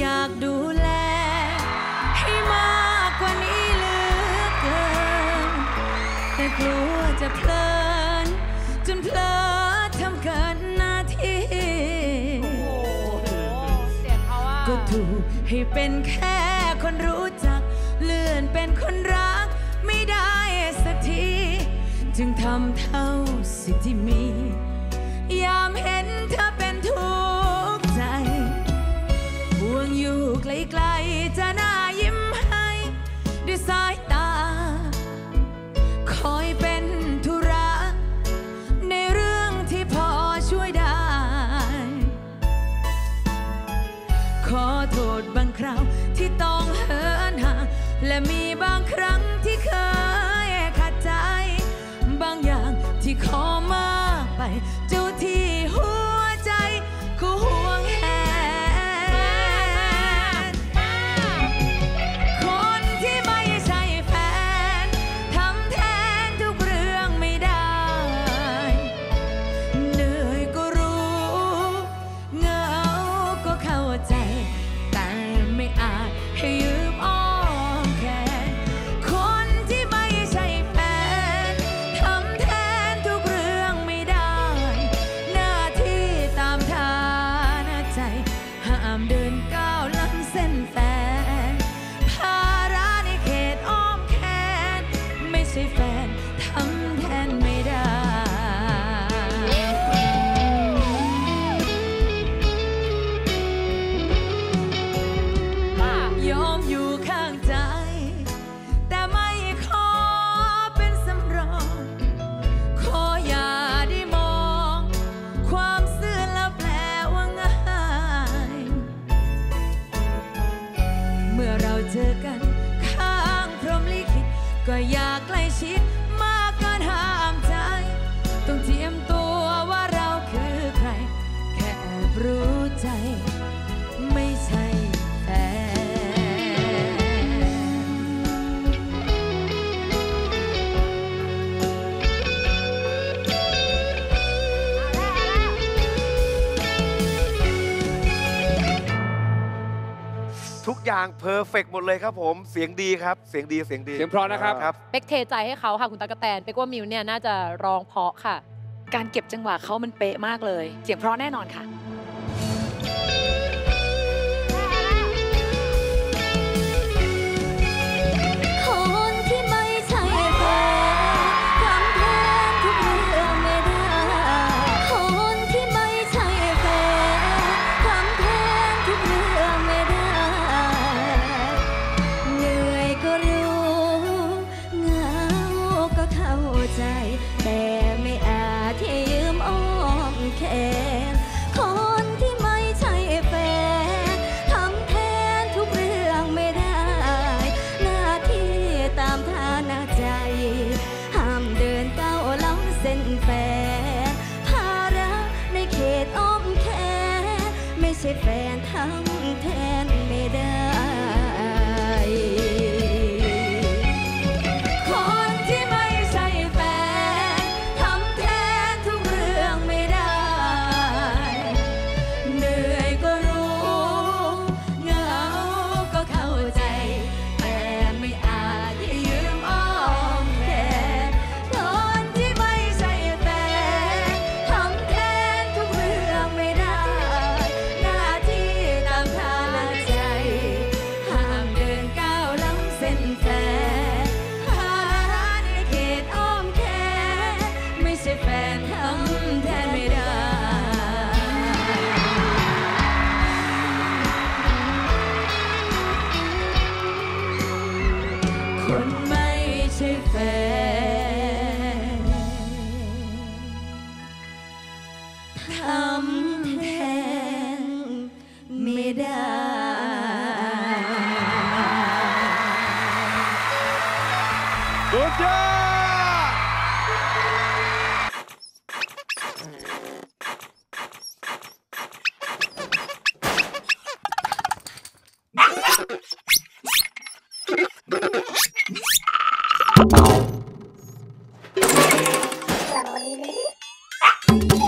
อยากดูแลให้มากกว่านี้เหลือเกินแต่กลัวจะเพลินจนเพลินทำเกินหน้าที่ก็ถูกให้เป็นแค่คนรู้จักเลื่อนเป็นคนรักไม่ได้สักทีจึงทำเท่าสิ่งที่มียามเห็นเธอเป็นทุกข์ใจห่วงอยู่ไกลๆจะน่ายิ้มให้ด้วยสายตาคอยเป็นธุระในเรื่องที่พอช่วยได้ขอโทษบางคราวที่ต้องเหินห่างและมีบางครั้งที่เคยขัดใจบางอย่างที่ขอมากไปเจ้าที่หัวใจก็ห่วงแหนคนที่ไม่ใช่แฟนทำแทนทุกเรื่องไม่ได้เหนื่อยก็รู้เหงาก็เข้าใจแต่ไม่อาจให้ยืมอ้อมแขนคนที่ไม่ใช่แฟนทำแทนทุกเรื่องไม่ได้หน้าที่ตามฐานะใจห้ามเดินก้าวล้ำเส้นแฟนภาระในเขตอ้อมแขนไม่ใช่แฟนทำแทนไม่ได้ยอมอยู่ข้างใจแต่ไม่ขอเป็นสำรองขออย่าได้มองความซื่อและแปลว่าง่ายเมื่อเราเจอกันข้างพรหมลิขิตก็อยากใกล้ชิดมากเกินห้ามใจต้องเจียมตัวว่าเราคือใครแค่แอบรู้ใจไม่ใช่แฟนทุกอย่างเพอร์เฟกต์หมดเลยครับผมเสียงดีครับเสียงดีเสียงเพราะนะครับ เป็กเทใจให้เขาค่ะคุณตั๊กแตนเป็กว่ามิวเนี่ยน่าจะร้องเพราะค่ะการเก็บจังหวะเขามันเป๊ะมากเลยเสียงเพราะแน่นอนค่ะคนที่ไม่ใช่แฟนทำแทนทุกเรื่องไม่ได้คนที่ไม่ใช่แฟนทำแทนทุกเรื่องไม่ได้เหนื่อยก็รู้เหงาก็เข้าใจแต่ไม่อาจให้ยืมอ้อมแขนคนที่ไม่ใช่แฟนทำแทนทุกเรื่องไม่ได้ หน้าที่ตามฐานะใจ ห้ามเดินก้าวล้ำเส้นแฟนภาระในเขตอ้อมแขนไม่ใช่แฟนทำแทนไม่ได้ คนที่ไม่ใช่แฟนทำแทนทุกเรื่องไม่ได้ เหนื่อยก็รู้เหงาก็เข้าใจแต่ไม่อาจให้ยืมอ้อมแขนคนที่ไม่ใช่แฟนทำแทนทุกเรื่องไม่ได้ หน้าที่ตามฐานะใจ ห้ามเดินก้าวล้ำเส้นแฟนภาระในเขตอ้อมแขนไม่ใช่แฟนทำแทนไม่ได้ คนไม่ใช่แฟนทำแทนไม่ได้ สุดยอด